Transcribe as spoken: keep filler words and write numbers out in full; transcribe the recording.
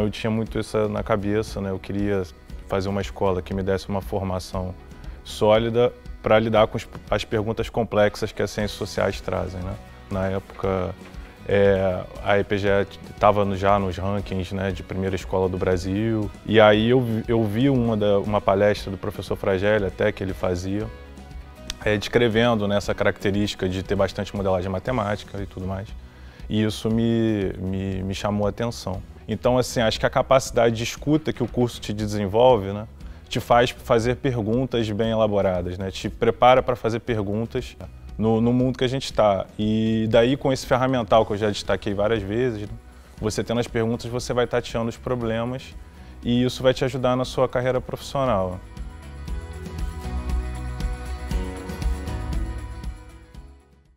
Então eu tinha muito isso na cabeça, né? Eu queria fazer uma escola que me desse uma formação sólida para lidar com as perguntas complexas que as ciências sociais trazem, né? Na época, é, a E P G E estava já nos rankings, né, de primeira escola do Brasil. E aí eu, eu vi uma, da, uma palestra do professor Fragelli, até, que ele fazia, é, descrevendo, né, essa característica de ter bastante modelagem matemática e tudo mais. E isso me, me, me chamou a atenção. Então, assim, acho que a capacidade de escuta que o curso te desenvolve, né, te faz fazer perguntas bem elaboradas, né, te prepara para fazer perguntas no, no mundo que a gente está. E daí, com esse ferramental que eu já destaquei várias vezes, né, você tendo as perguntas, você vai tateando os problemas e isso vai te ajudar na sua carreira profissional.